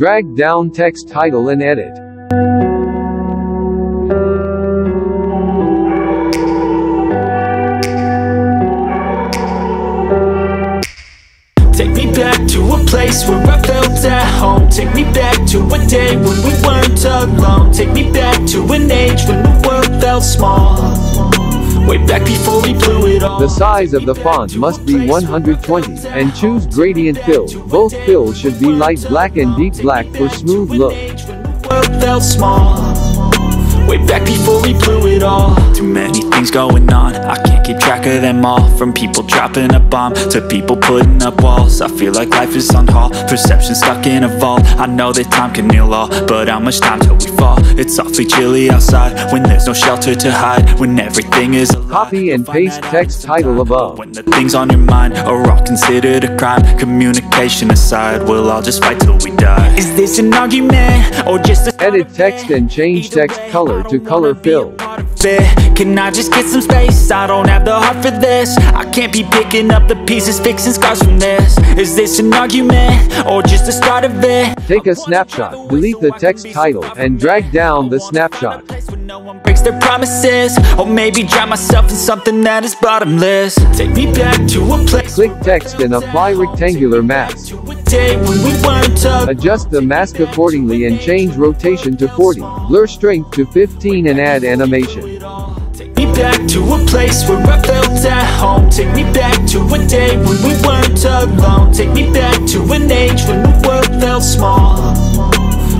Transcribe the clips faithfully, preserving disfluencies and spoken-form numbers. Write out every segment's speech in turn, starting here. Drag down text title and edit. Take me back to a place where I felt at home. Take me back to a day when we weren't alone. Take me back to an age when the world felt small. Way back before we blew it all. The size of the font must be one hundred twenty, and choose gradient fill. Both fills should be light black and deep black for smooth look. Way back before we blew it all. Too many things going on, I can't keep track of them all. From people dropping a bomb, to people putting up walls. I feel like life is on hold, perception stuck in a vault. I know that time can heal all, but how much time till we fall? It's awfully chilly outside, when there's no shelter to hide, when everything is alive. Copy and paste text title above. When the things on your mind are all considered a crime. Communication aside, we'll all just fight till we die. Is this an argument, or just a... Edit text and change text color to color fill. Can I just get some space? I don't have the heart for this. I can't be picking up the pieces, fixing scars from this. Is this an argument or just the start of it? Take a snapshot, delete the text title, and drag down the snapshot. No one breaks their promises, or maybe drown myself in something that is bottomless. Take me back to a place. Click text and apply rectangular mask. Adjust the mask accordingly and change rotation to forty, blur strength to fifteen, and add animation. Take me back to a place where I felt at home. Take me back to a day when we weren't alone. Take me back to an age when the world felt small.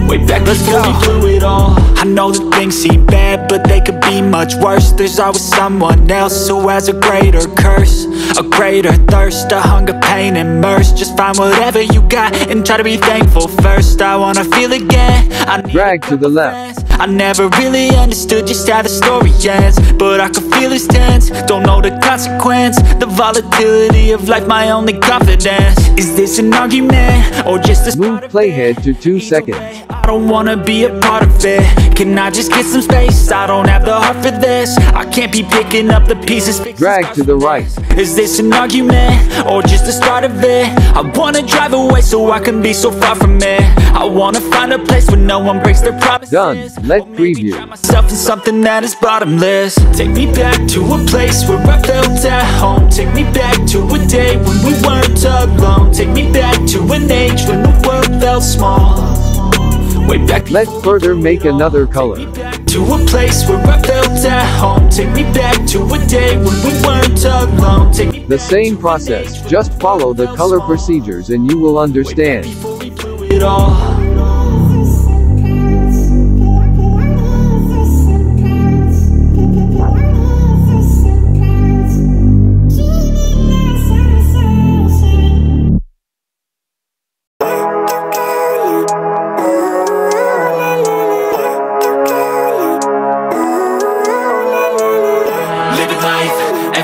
Way back before we blew it all. I know that things seem bad, but they could be much worse. There's always someone else who has a greater curse, a greater thirst, a hunger, pain, and mercy. Just find whatever you got and try to be thankful first. I wanna feel again. I drag to the left. I never really understood just how the story ends, but I could feel it's tense. Don't know the consequence, the volatility of life, my only confidence. Is this an argument or just a... Move playhead to two seconds. I don't wanna be a part of it. Can I just get some space? I don't have the heart for this. I can't be picking up the pieces. Drag to the right. Is this an argument or just the start of it? I wanna drive away so I can be so far from it. I wanna find a place where no one breaks their promises. Done. Let preview. Drown myself in something that is bottomless. Take me back to a place where I felt at home. Take me back to a day when we weren't alone. Take me back to an age when the world felt small. Way back. Let's further make another color. Take me back to a place where I felt at home. Take me back to a day when we weren't alone. Take me the same process, just follow the color procedures and you will understand. Way back before we blew it all.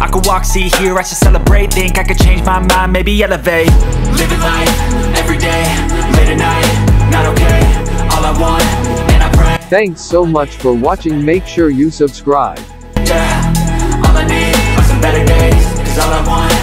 I could walk, see, hear, I should celebrate. Think I could change my mind, maybe elevate. Living life, every day, late at night, not okay. All I want, and I pray. Thanks so much for watching. Make sure you subscribe. Yeah, all I need are some better days, 'cause all I want.